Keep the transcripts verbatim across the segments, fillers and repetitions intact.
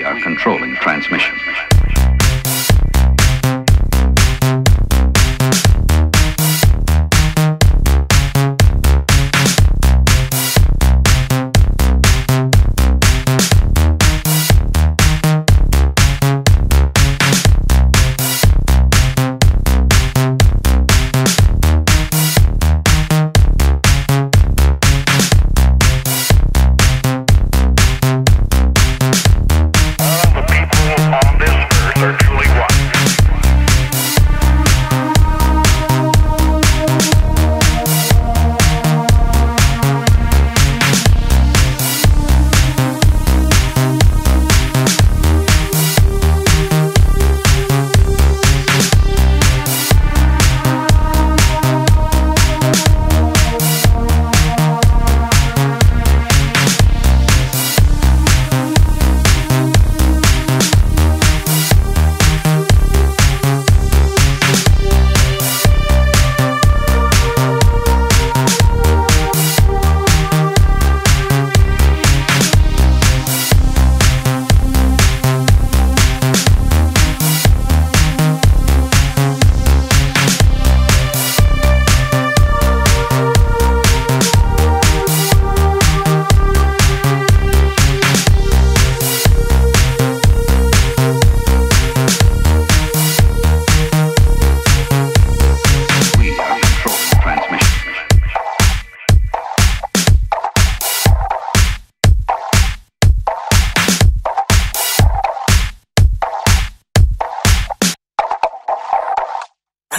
we are controlling transmission.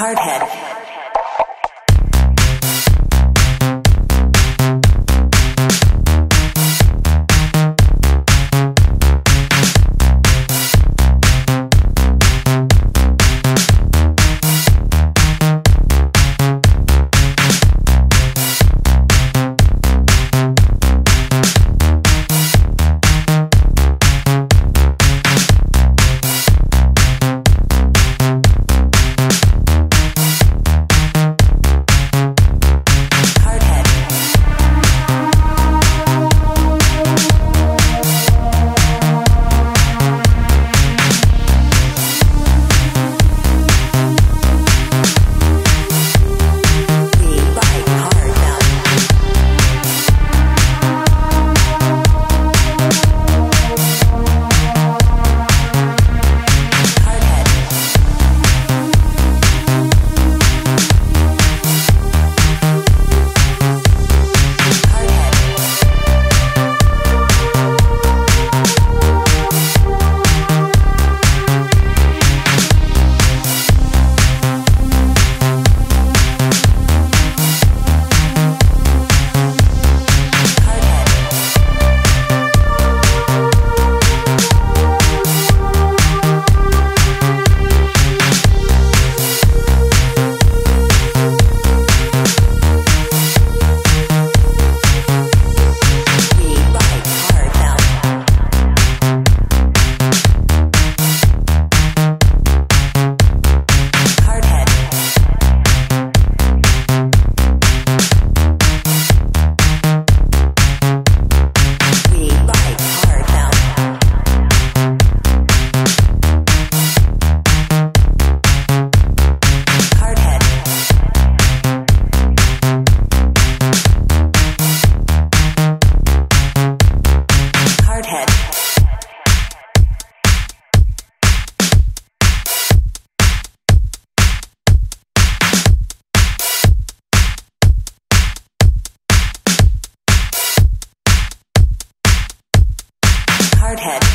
Hardhead.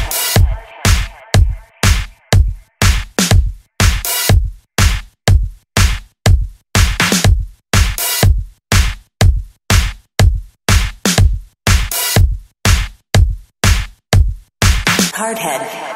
Hardhead.